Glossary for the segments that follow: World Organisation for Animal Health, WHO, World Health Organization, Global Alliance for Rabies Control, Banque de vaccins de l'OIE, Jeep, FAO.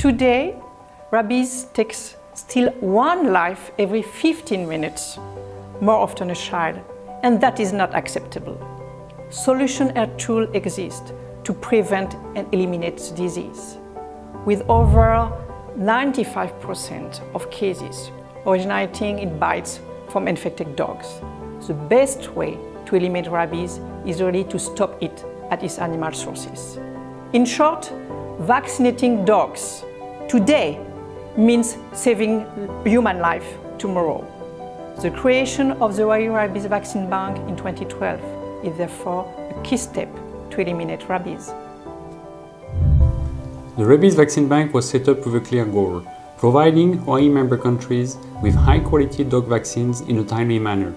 Today, rabies takes still one life every 15 minutes, more often a child, and that is not acceptable. Solutions and tools exist to prevent and eliminate disease. With over 95% of cases originating in bites from infected dogs, the best way to eliminate rabies is really to stop it at its animal sources. In short, vaccinating dogs today means saving human life tomorrow. The creation of the World Rabies Vaccine Bank in 2012 is therefore a key step to eliminate rabies. The Rabies Vaccine Bank was set up with a clear goal, providing OIE member countries with high-quality dog vaccines in a timely manner,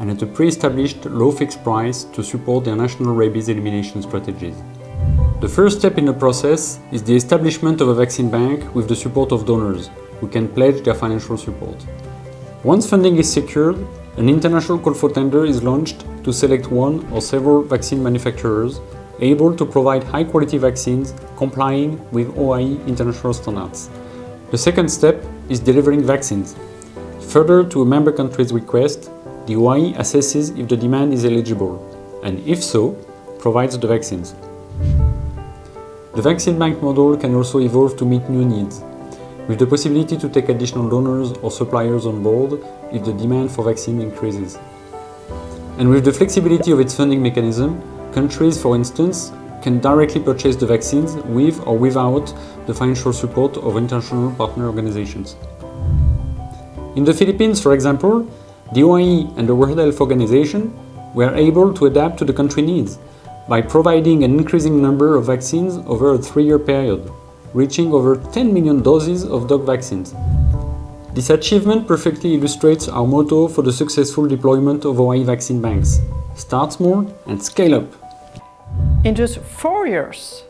and at a pre-established low fixed price to support their national rabies elimination strategies. The first step in the process is the establishment of a vaccine bank with the support of donors, who can pledge their financial support. Once funding is secured, an international call for tender is launched to select one or several vaccine manufacturers able to provide high-quality vaccines complying with OIE international standards. The second step is delivering vaccines. Further to a member country's request, the OIE assesses if the demand is eligible, and if so, provides the vaccines. The vaccine bank model can also evolve to meet new needs, with the possibility to take additional donors or suppliers on board if the demand for vaccine increases. And with the flexibility of its funding mechanism, countries, for instance, can directly purchase the vaccines with or without the financial support of international partner organizations. In the Philippines, for example, the OIE and the World Health Organization were able to adapt to the country needs by providing an increasing number of vaccines over a 3-year period, reaching over 10 million doses of dog vaccines. This achievement perfectly illustrates our motto for the successful deployment of OIE vaccine banks: start small and scale up. In just 4 years,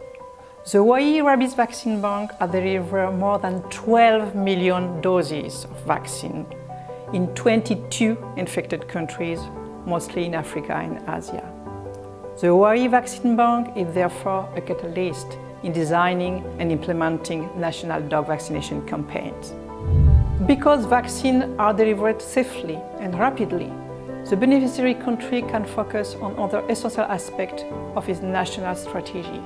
the OIE Rabies Vaccine Bank has delivered more than 12 million doses of vaccine in 22 infected countries, mostly in Africa and Asia. The OIE Vaccine Bank is therefore a catalyst in designing and implementing national dog vaccination campaigns. Because vaccines are delivered safely and rapidly, the beneficiary country can focus on other essential aspects of its national strategy,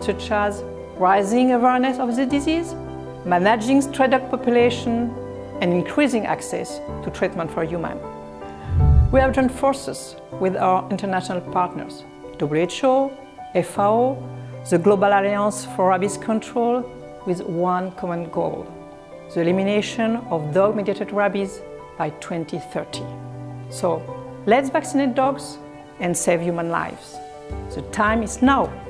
such as raising awareness of the disease, managing stray dog population, and increasing access to treatment for humans. We have joined forces with our international partners, WHO, FAO, the Global Alliance for Rabies Control, with one common goal: the elimination of dog-mediated rabies by 2030. So, let's vaccinate dogs and save human lives. The time is now.